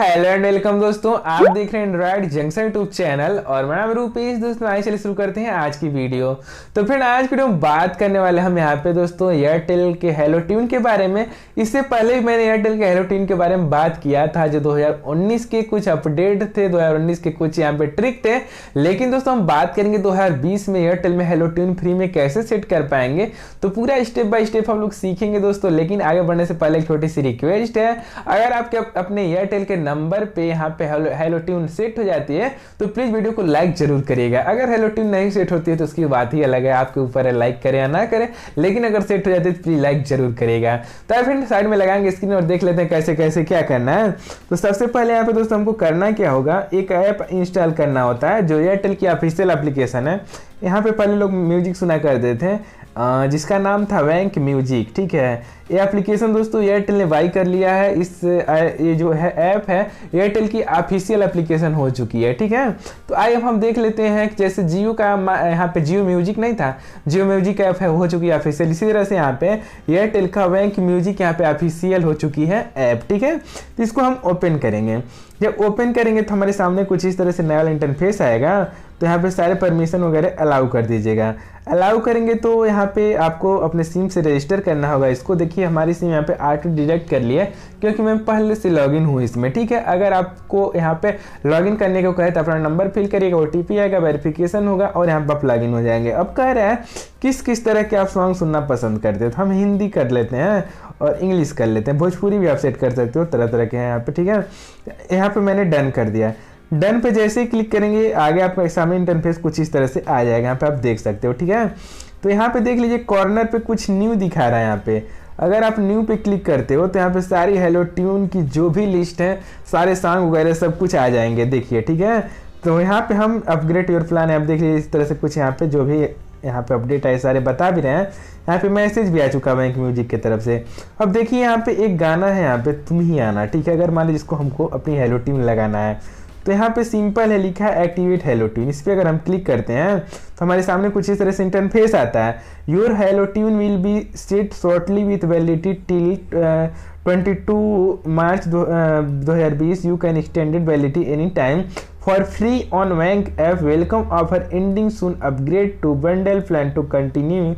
Hello and welcome दोस्तों, आप देख रहे हैं एंड्रॉइड जंक्सा यूट्यूब चैनल और मेरा नाम रूपेश। दोस्तों आज चलिए शुरू करते हैं आज की वीडियो। तो फ्रेंड आज वीडियो में बात करने वाले हम यहाँ पे दोस्तों एयरटेल के हेलो ट्यून के बारे में। इससे पहले मैंने एयरटेल के हेलो ट्यून के बारे में बात किया था, जो 2019 के कुछ अपडेट थे, 2019 के कुछ यहाँ पे ट्रिक थे। लेकिन दोस्तों हम बात करेंगे 2020 में एयरटेल में हेलो ट्यून फ्री में कैसे सेट कर पाएंगे, तो पूरा स्टेप बाय स्टेप हम लोग सीखेंगे दोस्तों। लेकिन आगे बढ़ने से पहले एक छोटी सी रिक्वेस्ट है, अगर आपके अपने एयरटेल के नंबर पे यहाँ पे हेलो ट्यून सेट हो जाती है तो प्लीज वीडियो को लाइक जरूर करिएगा। अगर हेलो ट्यून नहीं सेट होती है तो उसकी बात ही अलग है, आपके ऊपर है लाइक करें या ना करें। लेकिन अगर सेट हो जाती है तो प्लीज लाइक जरूर करिएगा। तो फ्रेंड साइड में लगाएंगे स्क्रीन और देख लेते हैं कैसे कैसे क्या करना है। तो सबसे पहले यहाँ पे दोस्तों हमको करना क्या होगा, एक ऐप इंस्टॉल करना होता है जो एयरटेल की ऑफिशियल एप्लीकेशन है। यहाँ पे पहले लोग म्यूजिक सुना कर देते हैं, जिसका नाम था वैंक म्यूजिक। ठीक है, ये एप्लीकेशन दोस्तों एयरटेल ने बाई कर लिया है। ये जो है ऐप है एयरटेल की ऑफिशियल एप्लीकेशन हो चुकी है। ठीक है, तो आइए हम देख लेते हैं कि जैसे जियो का यहाँ पे जियो म्यूजिक नहीं था, जियो म्यूजिक ऐप है हो चुकी है ऑफिशियल। इसी तरह से यहाँ पे एयरटेल का वैंक म्यूजिक यहाँ पे ऑफिशियल हो चुकी है ऐप। ठीक है, तो इसको हम ओपन करेंगे। जब ओपन करेंगे तो हमारे सामने कुछ इस तरह से नया इंटरफेस आएगा। तो यहाँ पे सारे परमिशन वगैरह अलाउ कर दीजिएगा। अलाउ करेंगे तो यहाँ पे आपको अपने सिम से रजिस्टर करना होगा इसको। देखिए हमारी सिम यहाँ पे ऑटो डिडक्ट कर लिया क्योंकि मैं पहले से लॉगिन हूँ इसमें। ठीक है, अगर आपको यहाँ पे लॉगिन करने को कहे तो अपना नंबर फिल करिएगा, OTP आएगा, वेरिफिकेशन होगा और यहाँ पर आप लॉगिन हो जाएंगे। अब कह रहे हैं किस किस तरह के आप सॉन्ग सुनना पसंद करते हो, तो हम हिंदी कर लेते हैं और इंग्लिश कर लेते हैं, भोजपुरी भी आप सेट कर सकते हो, तरह तरह के हैं यहाँ पे। ठीक है, यहाँ पे मैंने डन कर दिया। डन पे जैसे ही क्लिक करेंगे आगे आपके सामने इंटरफेस कुछ इस तरह से आ जाएगा, यहाँ पे आप देख सकते हो। ठीक है, तो यहाँ पे देख लीजिए कॉर्नर पे कुछ न्यू दिखा रहा है। यहाँ पे अगर आप न्यू पे क्लिक करते हो तो यहाँ पे सारी हेलो ट्यून की जो भी लिस्ट है, सारे सॉन्ग वगैरह सब कुछ आ जाएंगे। देखिए ठीक है, तो यहाँ पे हम अपग्रेड योर प्लान है, आप देख लीजिए इस तरह से कुछ यहाँ पे जो भी यहाँ पे अपडेट आए सारे बता भी रहे हैं। यहाँ पे मैसेज भी आ चुका है बैंक म्यूजिक की तरफ से। अब देखिए यहाँ पे एक गाना है, यहाँ पे तुम ही आना। ठीक है, अगर मान लीजिए इसको हमको अपनी हेलो ट्यून लगाना है तो यहाँ पे सिंपल है लिखा है एक्टिवेट हेलो ट्यून। इस पर अगर हम क्लिक करते हैं तो हमारे सामने कुछ इस तरह से इंटरफेस आता है। Your hello tune will be set shortly with validity till 22 March 2020। You can extended validity any time for free on Wynk app. Welcome offer ending soon, upgrade to bundle plan to continue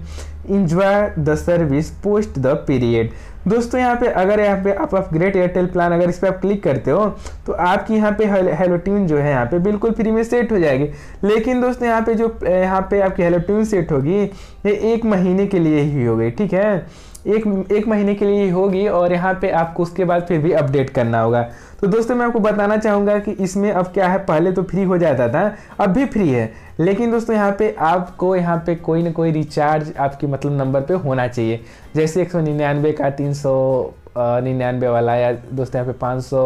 enjoy the service post the period. दोस्तों यहाँ पे अगर यहाँ पे आप upgrade Airtel plan अगर इस पर आप क्लिक करते हो तो आपकी यहाँ पे हेलो ट्यून जो है यहाँ पे बिल्कुल फ्री में सेट हो जाएगी। लेकिन दोस्तों यहाँ पे आपकी हेलो ट्यून सेट होगी ये 1 महीने के लिए ही होगी। ठीक है, एक महीने के लिए होगी और यहाँ पे आपको उसके बाद फिर भी अपडेट करना होगा। तो दोस्तों मैं आपको बताना चाहूँगा कि इसमें अब क्या है, पहले तो फ्री हो जाता था, अब भी फ्री है। लेकिन दोस्तों यहाँ पे आपको यहाँ पे कोई ना कोई रिचार्ज आपके मतलब नंबर पे होना चाहिए, जैसे 199 का 399 वाला, या दोस्तों यहाँ पे 500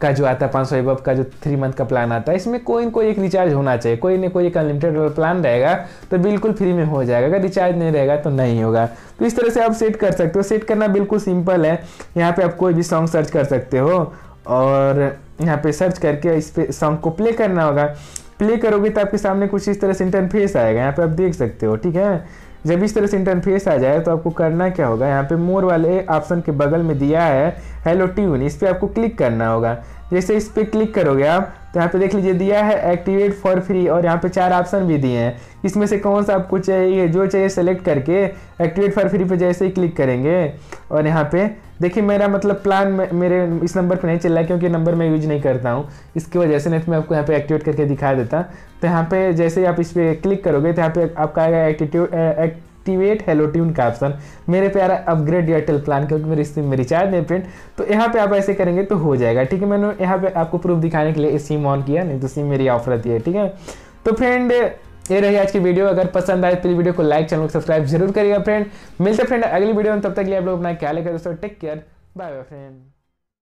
का जो आता है, 500 एबव का जो 3 मंथ का प्लान आता है, इसमें कोई ना कोई एक रिचार्ज होना चाहिए। कोई ना कोई एक अनलिमिटेड प्लान रहेगा तो बिल्कुल फ्री में हो जाएगा, अगर रिचार्ज नहीं रहेगा तो नहीं होगा। तो इस तरह से आप सेट कर सकते हो। सेट करना बिल्कुल सिंपल है, यहाँ पे आप कोई भी सॉन्ग सर्च कर सकते हो और यहाँ पे सर्च करके इस पर सॉन्ग को प्ले करना होगा। प्ले करोगे तो आपके सामने कुछ इस तरह से इंटरफेस आएगा, यहाँ पे आप देख सकते हो। ठीक है, जब इस तरह से इंटरफेस आ जाए तो आपको करना क्या होगा, यहाँ पे मोर वाले ऑप्शन के बगल में दिया है हेलो ट्यून, इस पर आपको क्लिक करना होगा। जैसे इस पर क्लिक करोगे आप तो यहाँ पे देख लीजिए दिया है एक्टिवेट फॉर फ्री और यहाँ पे 4 ऑप्शन भी दिए हैं। इसमें से कौन सा आपको चाहिए, जो चाहिए सेलेक्ट करके एक्टिवेट फॉर फ्री पे जैसे ही क्लिक करेंगे और यहाँ पे देखिए मेरा मतलब प्लान मेरे इस नंबर पे नहीं चल रहा है क्योंकि नंबर मैं यूज नहीं करता हूँ, इसकी वजह से नहीं तो मैं आपको यहाँ पे एक्टिवेट करके दिखा देता। तो यहाँ पे जैसे ही आप इस पर क्लिक करोगे तो यहाँ पे आपका आएगा एक्टिवेट हेलो ट्यून का ऑप्शन। मेरे प्यारा अपग्रेड एयरटेल प्लान, क्योंकि मेरी सिम में रिचार्ज नहीं फ्रेंड, तो यहाँ पे आप ऐसे करेंगे तो हो जाएगा। ठीक है, मैंने यहाँ पे आपको प्रूफ दिखाने के लिए सिम ऑन किया, नहीं तो सिम मेरी ऑफ रहती है। ठीक है, तो फ्रेंड ये रही आज की वीडियो। अगर पसंद आए तो प्लीज वीडियो को लाइक, चैनल को सब्सक्राइब जरूर करिएगा। फ्रेंड मिलते हैं फ्रेंड अगली वीडियो में, तब तक के लिए आप लोग अपना ख्याल रखिएगा दोस्तों। Take care, bye bye friend.